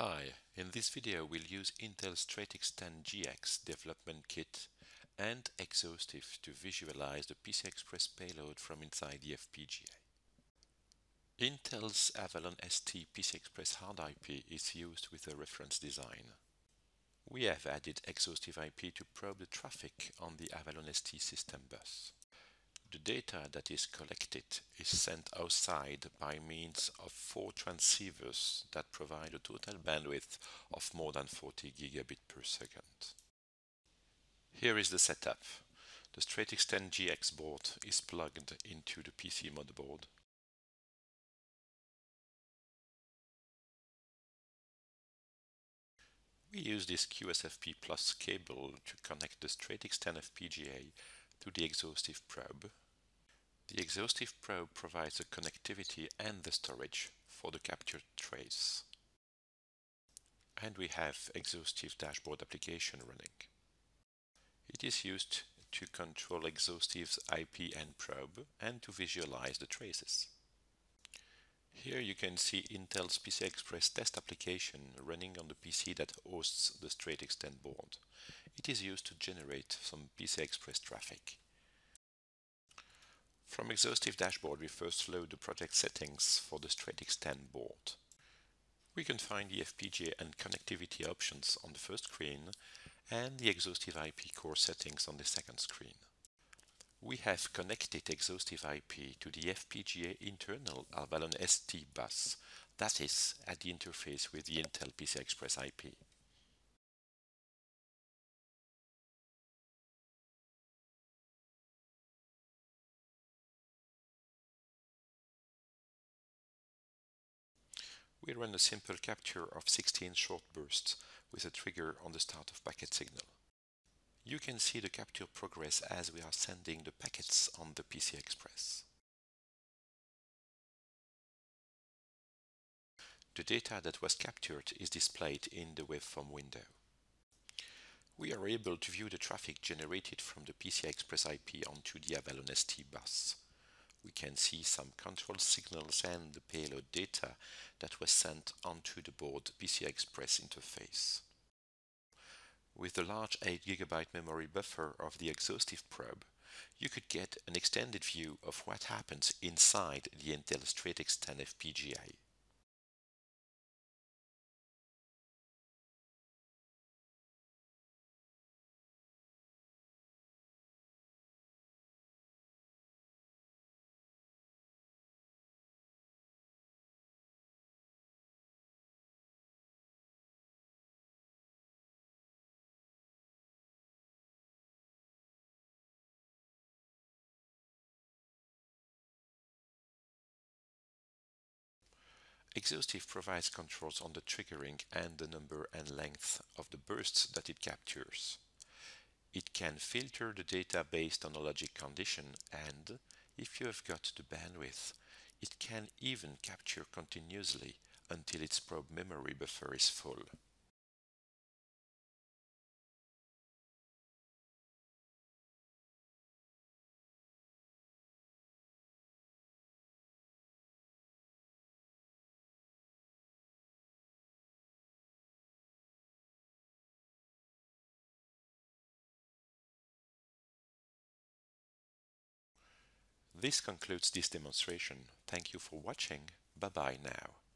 Hi, in this video we'll use Intel's Stratix 10 GX development kit and Exhaustive to visualize the PCI Express payload from inside the FPGA. Intel's Avalon ST PCI Express hard IP is used with a reference design. We have added Exhaustive IP to probe the traffic on the Avalon ST system bus. The data that is collected is sent outside by means of 4 transceivers that provide a total bandwidth of more than 40 gigabit per second. Here is the setup. The Stratix 10 GX board is plugged into the PC motherboard. We use this QSFP plus cable to connect the Stratix 10 FPGA to the Exhaustive probe. The Exhaustive probe provides the connectivity and the storage for the captured trace. And we have Exhaustive dashboard application running. It is used to control Exhaustive's IP and probe and to visualize the traces. Here you can see Intel's PCI Express test application running on the PC that hosts the Stratix 10 board. It is used to generate some PCI Express traffic. From Exhaustive dashboard, we first load the project settings for the Stratix 10 board. We can find the FPGA and connectivity options on the first screen and the Exhaustive IP core settings on the second screen. We have connected Exhaustive IP to the FPGA internal Avalon ST bus, that is, at the interface with the Intel PCI Express IP. We run a simple capture of 16 short bursts with a trigger on the start of packet signal. You can see the capture progress as we are sending the packets on the PCI Express. The data that was captured is displayed in the waveform window. We are able to view the traffic generated from the PCI Express IP onto the Avalon ST bus. We can see some control signals and the payload data that was sent onto the board PCI Express interface. With the large 8 GB memory buffer of the Exhaustive probe, you could get an extended view of what happens inside the Intel Stratix 10 FPGA. Exhaustive provides controls on the triggering and the number and length of the bursts that it captures. It can filter the data based on a logic condition and, if you have got the bandwidth, it can even capture continuously until its probe memory buffer is full. This concludes this demonstration. Thank you for watching. Bye-bye now.